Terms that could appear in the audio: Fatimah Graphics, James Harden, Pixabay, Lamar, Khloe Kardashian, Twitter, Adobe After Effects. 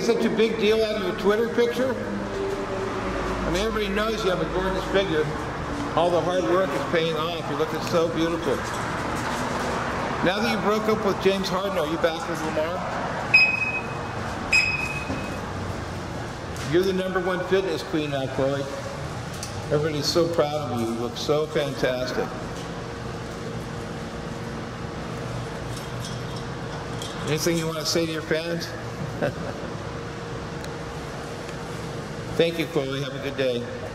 make such a big deal out of your Twitter picture? I mean, everybody knows you have a gorgeous figure. All the hard work is paying off. You're looking so beautiful. Now that you broke up with James Harden, are you back with Lamar? You're the #1 fitness queen now, Khloe. Everybody's so proud of you. You look so fantastic. Anything you want to say to your fans? Thank you, Khloe. Have a good day.